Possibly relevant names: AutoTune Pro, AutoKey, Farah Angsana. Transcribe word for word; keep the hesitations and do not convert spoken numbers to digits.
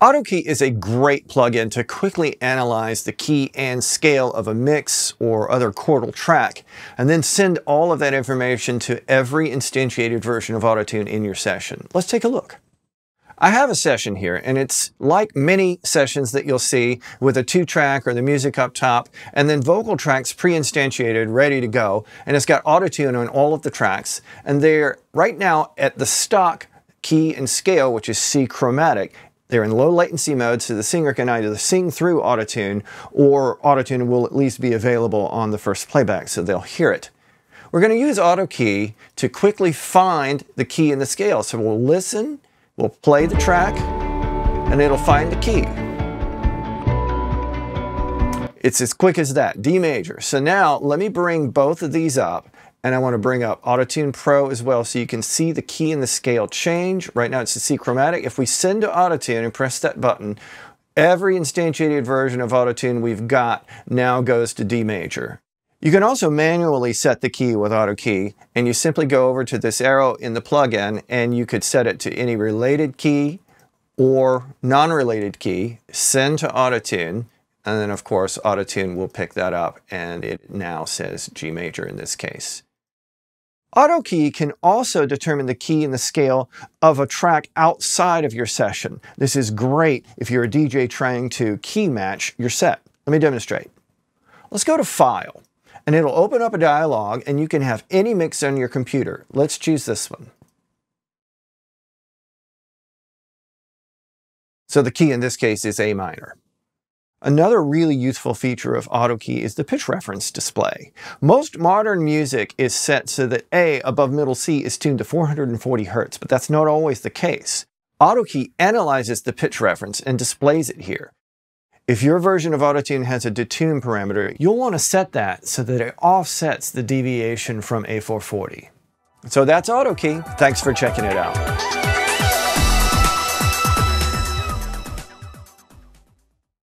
AutoKey is a great plugin to quickly analyze the key and scale of a mix or other chordal track, and then send all of that information to every instantiated version of AutoTune in your session. Let's take a look. I have a session here, and it's like many sessions that you'll see with a two-track or the music up top, and then vocal tracks pre-instantiated, ready to go, and it's got AutoTune on all of the tracks, and they're right now at the stock key and scale, which is C chromatic. They're in low latency mode, so the singer can either sing through AutoTune, or AutoTune will at least be available on the first playback, so they'll hear it. We're going to use AutoKey to quickly find the key and the scale. So we'll listen, we'll play the track, and it'll find the key. It's as quick as that, D major. So now let me bring both of these up. And I want to bring up AutoTune Pro as well, so you can see the key and the scale change. Right now it's a C chromatic. If we send to AutoTune and press that button, every instantiated version of AutoTune we've got now goes to D major. You can also manually set the key with AutoKey, and you simply go over to this arrow in the plugin, and you could set it to any related key or non-related key, send to AutoTune, and then of course AutoTune will pick that up, and it now says G major in this case. AutoKey can also determine the key and the scale of a track outside of your session. This is great if you're a D J trying to key match your set. Let me demonstrate. Let's go to File, and it'll open up a dialog, and you can have any mix on your computer. Let's choose this one. So the key in this case is A minor. Another really useful feature of AutoKey is the pitch reference display. Most modern music is set so that A above middle C is tuned to four hundred forty hertz, but that's not always the case. AutoKey analyzes the pitch reference and displays it here. If your version of AutoTune has a detune parameter, you'll want to set that so that it offsets the deviation from A four forty. So that's AutoKey. Thanks for checking it out.